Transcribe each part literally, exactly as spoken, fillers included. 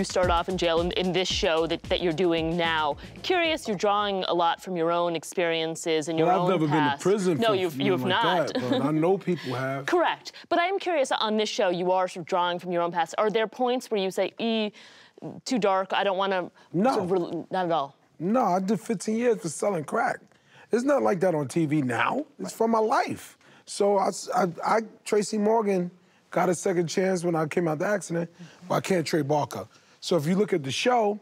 you start off in jail in, in this show that, that you're doing now. Curious, you're drawing a lot from your own experiences and your well, own I've never past. been to prison. No, for you've, you've like not. That, but I know people have. Correct. But I'm curious, on this show, you are sort of drawing from your own past. Are there points where you say, e, too dark, I don't want to... No. Sort of not at all. No, I did fifteen years for selling crack. It's not like that on T V now. It's from my life. So I, I, I Tracy Morgan got a second chance when I came out of the accident, mm-hmm. but I can't Trey Barker. So if you look at the show,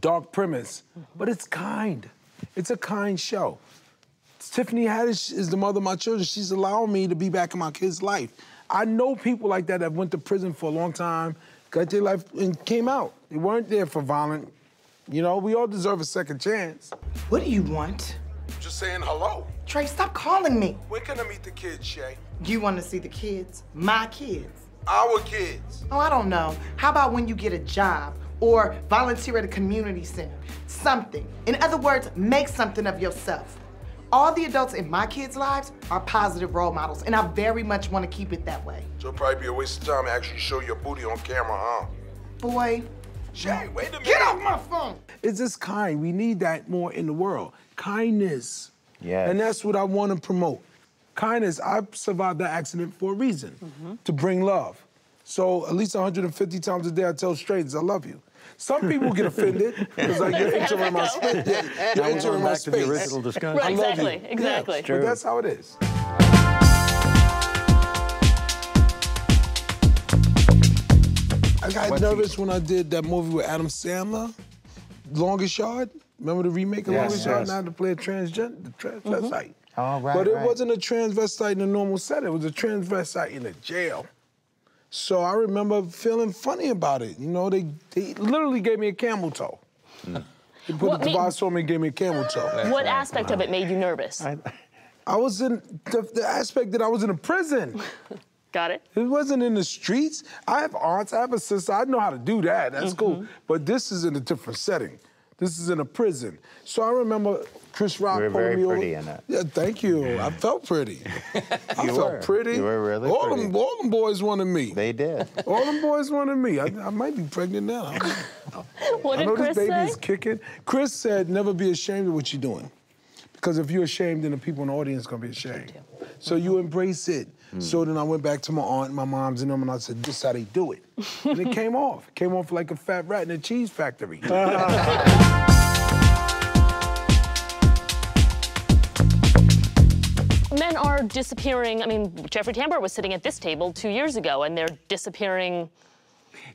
dark premise, mm-hmm. but it's kind. It's a kind show. Tiffany Haddish is the mother of my children. She's allowing me to be back in my kids' life. I know people like that that went to prison for a long time, got their life, and came out. They weren't there for violent. You know, we all deserve a second chance. What do you want? Just saying hello. Trey, stop calling me. When can I meet the kids, Shay? You want to see the kids? My kids? Our kids. Oh, I don't know. How about when you get a job or volunteer at a community center? Something. In other words, make something of yourself. All the adults in my kids' lives are positive role models, and I very much want to keep it that way. So it'll probably be a waste of time to actually show your booty on camera, huh? Boy. Shay, wait a minute. Get off my phone. It's just kind. We need that more in the world. Kindness. Yes. And that's what I want to promote. Kindness. I survived that accident for a reason, mm-hmm. to bring love. So at least one hundred fifty times a day I tell straights, I love you. Some people get offended because like, you're entering my space. You're, you're entering my space. Back to the original discussion. Right, exactly, I love you. Exactly. Yeah, but that's how it is. I got nervous when I did that movie with Adam Sandler, Longest Yard. Remember the remake of yes, Longest yes. Yard? And I had to play a transgender, transvestite. Mm-hmm. Oh, right, But it right. wasn't a transvestite in a normal setting. It was a transvestite in a jail. So I remember feeling funny about it. You know, they, they literally gave me a camel toe. Mm. They put what the device on me and gave me a camel toe. That's what right. aspect wow. of it made you nervous? I, I was in the, the aspect that I was in a prison. Got it. It wasn't in the streets. I have aunts, I have a sister. I know how to do that. That's mm-hmm. cool. But this is in a different setting. This is in a prison. So I remember Chris Rock pulling me over. You were very pretty in it. Yeah, thank you. I felt pretty. I felt were. pretty. You were really all pretty. Them, all them boys wanted me. They did. All them boys wanted me. I, I might be pregnant now. What did Chris say? I know this baby's kicking. Chris said, never be ashamed of what you're doing. Because if you're ashamed, then the people in the audience are going to be ashamed. So mm-hmm. you embrace it. Mm. So then I went back to my aunt and my mom's and them and I said, this is how they do it. And it came off. It came off like a fat rat in a cheese factory. Men are disappearing. I mean, Jeffrey Tambor was sitting at this table two years ago and they're disappearing.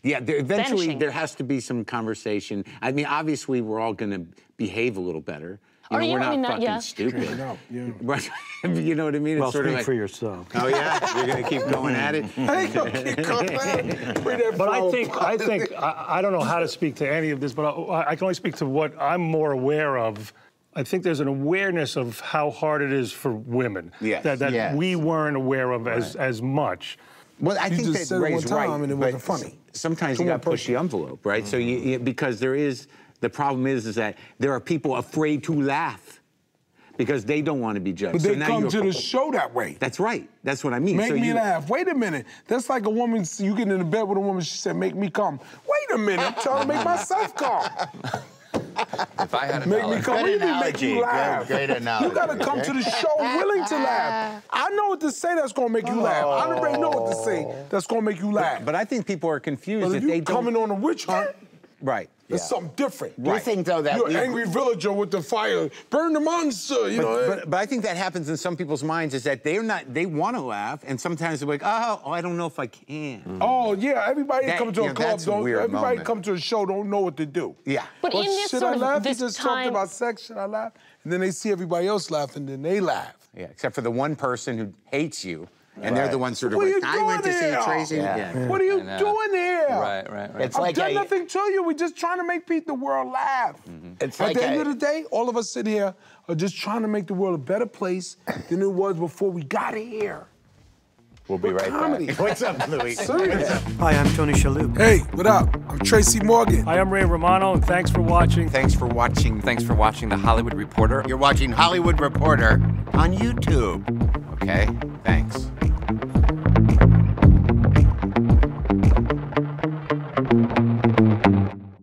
Yeah, there, eventually vanishing. There has to be some conversation. I mean, obviously we're all going to behave a little better. You know, are you we're not, not fucking yeah. stupid. No, yeah. You know what I mean? It's well, sort speak of like, for yourself. Oh yeah, you're gonna keep going at it. I ain't gonna keep going at it. But I think, I think, I, I don't know how to speak to any of this, but I, I can only speak to what I'm more aware of. I think there's an awareness of how hard it is for women yes. that, that yes. we weren't aware of right. as as much. Well, I you think just that Ray's right, and it wasn't funny. Sometimes you got to push the envelope, right? Mm-hmm. So you, you, because there is. The problem is, is that there are people afraid to laugh because they don't want to be judged. But they so come to the show that way. That's right. That's what I mean. Make so me you... laugh. Wait a minute. That's like a woman, you getting in the bed with a woman, she said, make me come. Wait a minute. I'm trying to make myself come. If I had a make me come, great analogy. Make you laugh. Great, great analogy. You gotta come to the show willing to laugh. I know what to say that's gonna make you oh. laugh. I already know what to say that's gonna make you laugh. But, but I think people are confused but if they coming don't... on a witch hunt. Right. It's yeah. something different. Right. You think, though, that... You're an angry villager with the fire. Burn the monster, you but, know? But, but I think that happens in some people's minds is that they're not... They want to laugh, and sometimes they're like, oh, oh I don't know if I can. Mm-hmm. Oh, yeah, everybody that, come to a you know, club, don't... A weird everybody moment. Come to a show, don't know what to do. Yeah. But well, in this should sort I laugh? This you just time... talked about sex, should I laugh? And then they see everybody else laugh, and then they laugh. Yeah, except for the one person who hates you. And right. they're the ones who are like, I went to here? see Tracy. Yeah. Yeah. What are you doing here? Right, right, right. It's I've like done a... nothing to you. We're just trying to make people, the world laugh. Mm-hmm. It's At like the a... end of the day, all of us sitting here are just trying to make the world a better place than it was before we got here. We'll be We're right comedy. back. What's up, Louis? Hi, I'm Tony Shalhoub. Hey, what up? I'm Tracy Morgan. Hi, I'm Ray Romano, and thanks for watching. Thanks for watching. Thanks for watching The Hollywood Reporter. You're watching Hollywood Reporter on YouTube. Okay? Thanks.